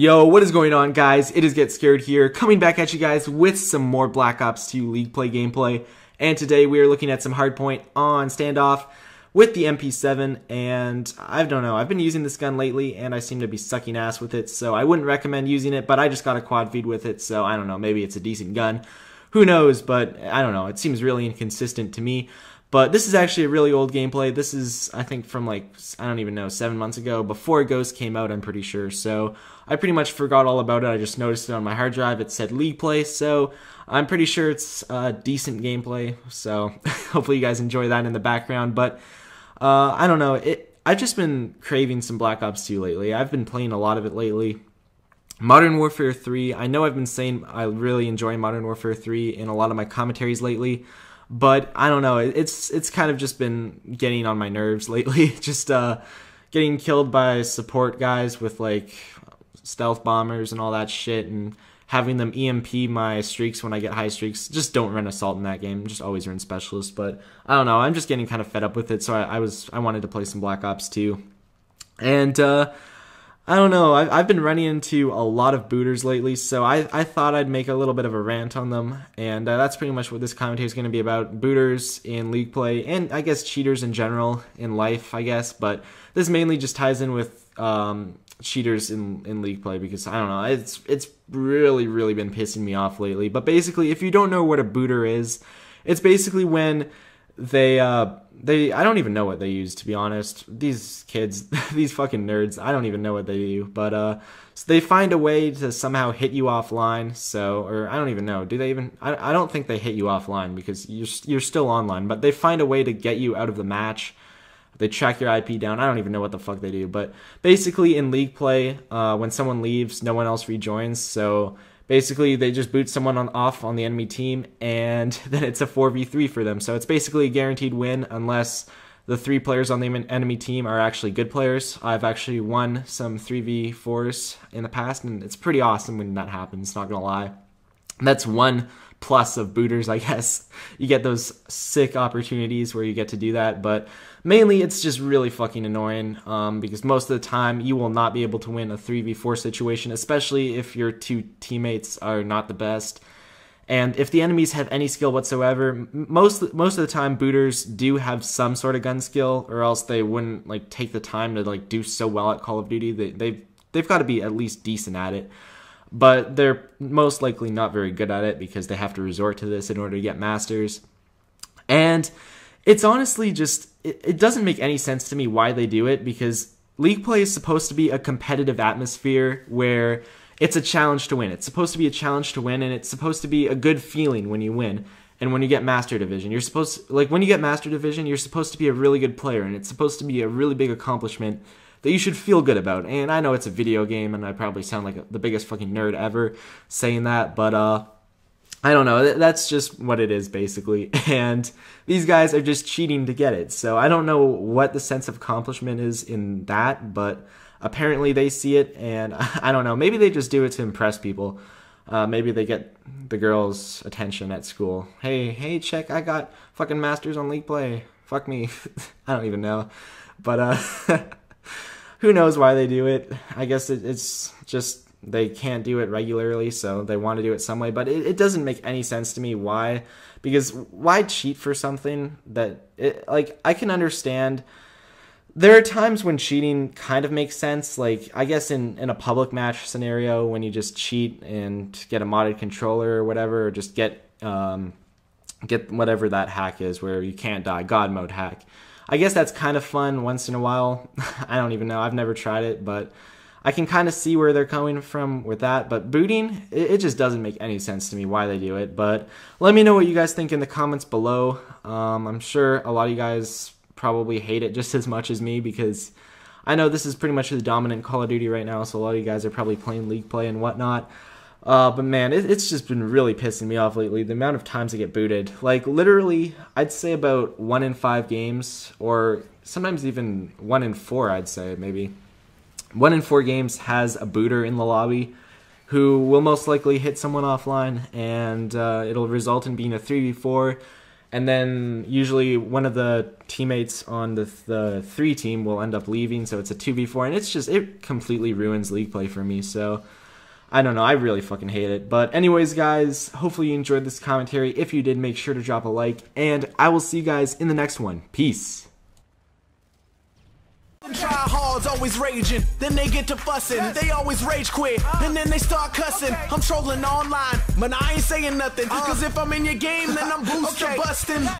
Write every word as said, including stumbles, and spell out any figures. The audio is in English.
Yo, what is going on, guys? It is GetScared here, coming back at you guys with some more Black Ops two League Play gameplay. And today we are looking at some hardpoint on standoff with the M P seven, and I don't know, I've been using this gun lately and I seem to be sucking ass with it, so I wouldn't recommend using it, but I just got a quad feed with it, so I don't know, maybe it's a decent gun. Who knows, but I don't know, it seems really inconsistent to me. But this is actually a really old gameplay. This is, I think, from like, I don't even know, seven months ago, before Ghost came out, I'm pretty sure. So I pretty much forgot all about it. I just noticed it on my hard drive. It said League Play, so I'm pretty sure it's uh, decent gameplay. So hopefully you guys enjoy that in the background. But uh, I don't know. It, I've just been craving some Black Ops two lately. I've been playing a lot of it lately. Modern Warfare three. I know I've been saying I really enjoy Modern Warfare three in a lot of my commentaries lately. But I don't know, it's it's kind of just been getting on my nerves lately, just uh, getting killed by support guys with like stealth bombers and all that shit, and having them E M P my streaks when I get high streaks. Just don't run assault in that game, just always run specialist. But I don't know, I'm just getting kind of fed up with it, so I, I was I wanted to play some Black Ops two, and uh, I don't know, I've, I've been running into a lot of booters lately, so I, I thought I'd make a little bit of a rant on them, and uh, that's pretty much what this commentary is going to be about, booters in League Play, and I guess cheaters in general, in life, I guess, but this mainly just ties in with um, cheaters in, in League Play, because, I don't know, it's, it's really, really been pissing me off lately. But basically, if you don't know what a booter is, it's basically when they... Uh, They, I don't even know what they use, to be honest. These kids, these fucking nerds, I don't even know what they do. But uh, so they find a way to somehow hit you offline. So, or I don't even know. Do they even? I, I don't think they hit you offline because you're you're still online. But they find a way to get you out of the match. They track your I P down. I don't even know what the fuck they do. But basically, in League Play, uh, when someone leaves, no one else rejoins. So. Basically, they just boot someone on, off on the enemy team, and then it's a four v three for them. So it's basically a guaranteed win unless the three players on the enemy team are actually good players. I've actually won some three v fours in the past, and it's pretty awesome when that happens, not gonna lie. That's one plus of booters, I guess. You get those sick opportunities where you get to do that, but mainly it's just really fucking annoying um, because most of the time you will not be able to win a three v four situation, especially if your two teammates are not the best. And if the enemies have any skill whatsoever, most most of the time booters do have some sort of gun skill, or else they wouldn't like take the time to like do so well at Call of Duty. They, they've they've got to be at least decent at it. But they're most likely not very good at it because they have to resort to this in order to get masters. And it's honestly just, it, it doesn't make any sense to me why they do it, because League Play is supposed to be a competitive atmosphere where it's a challenge to win. It's supposed to be a challenge to win, and it's supposed to be a good feeling when you win. And when you get Master Division, you're supposed to, like when you get Master Division, you're supposed to be a really good player, and it's supposed to be a really big accomplishment that you should feel good about. And I know it's a video game, and I probably sound like a, the biggest fucking nerd ever saying that, but uh, I don't know, that's just what it is basically, and these guys are just cheating to get it, so I don't know what the sense of accomplishment is in that, but apparently they see it, and I don't know, maybe they just do it to impress people. Uh, maybe they get the girls' attention at school. Hey, hey, check, I got fucking masters on League Play. Fuck me. I don't even know. But uh, who knows why they do it. I guess it, it's just they can't do it regularly, so they want to do it some way. But it, it doesn't make any sense to me why. Because why cheat for something that, it, like, I can understand. There are times when cheating kind of makes sense, like I guess in, in a public match scenario when you just cheat and get a modded controller or whatever, or just get um, get whatever that hack is where you can't die, God mode hack. I guess that's kind of fun once in a while. I don't even know, I've never tried it, but I can kind of see where they're coming from with that. But booting, it, it just doesn't make any sense to me why they do it. But let me know what you guys think in the comments below. Um, I'm sure a lot of you guys probably hate it just as much as me, because I know this is pretty much the dominant Call of Duty right now, so a lot of you guys are probably playing League Play and whatnot. Uh, but man, it, it's just been really pissing me off lately, the amount of times I get booted. Like literally, I'd say about one in five games, or sometimes even one in four, I'd say maybe. One in four games has a booter in the lobby who will most likely hit someone offline, and uh, it'll result in being a three v four. And then usually one of the teammates on the, the three team will end up leaving, so it's a two v four, and it's just, it completely ruins League Play for me, so I don't know, I really fucking hate it. But anyways, guys, hopefully you enjoyed this commentary. If you did, make sure to drop a like, and I will see you guys in the next one. Peace. Tryhards always raging, then they get to fussing, they always rage quit, and then they start cussing. Okay. I'm trolling online, but I ain't saying nothing, uh, cause if I'm in your game, then I'm booster okay. busting.